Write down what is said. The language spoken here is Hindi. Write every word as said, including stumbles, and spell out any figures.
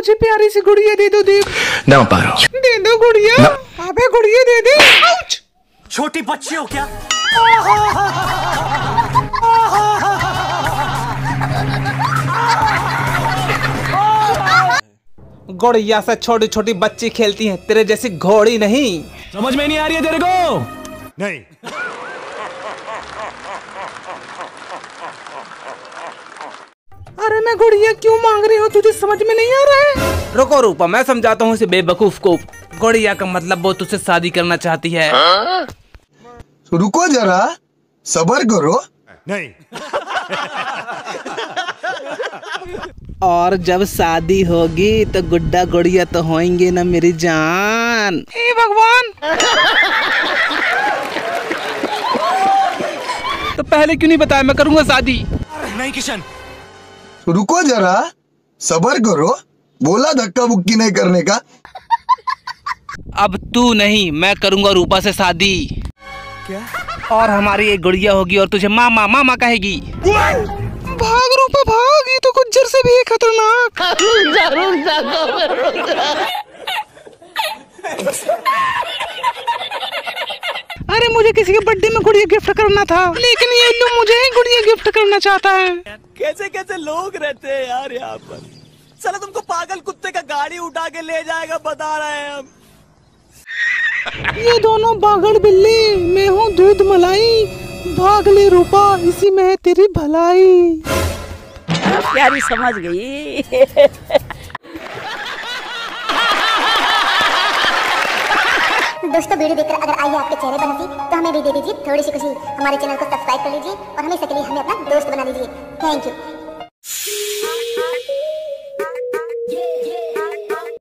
मुझे प्यारी सी गुड़िया दे दो दीप। ना पारो। दे दो गुड़िया। अबे गुड़िया दे दे। आउच। छोटी बच्ची हो क्या? गुड़िया से छोटी छोटी बच्ची खेलती हैं, तेरे जैसी घोड़ी नहीं। समझ में नहीं आ रही है तेरे को? नहीं। अरे मैं गुड़िया क्यों मांग रही हूँ, तुझे समझ में नहीं आ रहा है? रुको रूपा, मैं समझाता हूँ इसे बेवकूफ को। गुड़िया का मतलब वो तुझसे शादी करना चाहती है। आ? रुको जरा, सबर करो। नहीं। और जब शादी होगी तो गुड्डा गुड़िया तो होंगे ना मेरी जान। हे भगवान। तो पहले क्यों नहीं बताया? मैं करूँगा शादी। नहीं किशन, रुको जरा, सबर करो। बोला धक्का बुक्की नहीं करने का। अब तू नहीं, मैं करूँगा रूपा से शादी। क्या? और हमारी एक गुड़िया होगी और तुझे मामा मामा कहेगी। भाग रूपा भाग, ये तो गुज्जर से भी खतरनाक। अरे मुझे किसी के बर्थडे में गुड़िया गिफ्ट करना था, लेकिन ये लोग मुझे ही गुड़िया गिफ्ट करना चाहता है। कैसे कैसे लोग रहते हैं यार यहाँ पर। चलो तुमको पागल कुत्ते का गाड़ी उठा के ले जाएगा, बता रहे हैं हम। ये दोनों बागड़ बिल्ली, मैं हूँ दूध मलाई। भाग ले रूपा, इसी में है तेरी भलाई। प्यारी समझ गई। दोस्तों वीडियो देखकर अगर आई है आपके चेहरे पर हंसी, तो हमें भी दे दीजिए थोड़ी सी खुशी। हमारे चैनल को सब्सक्राइब कर लीजिए और हमेशा के लिए हमें अपना दोस्त बना लीजिए। Thank you.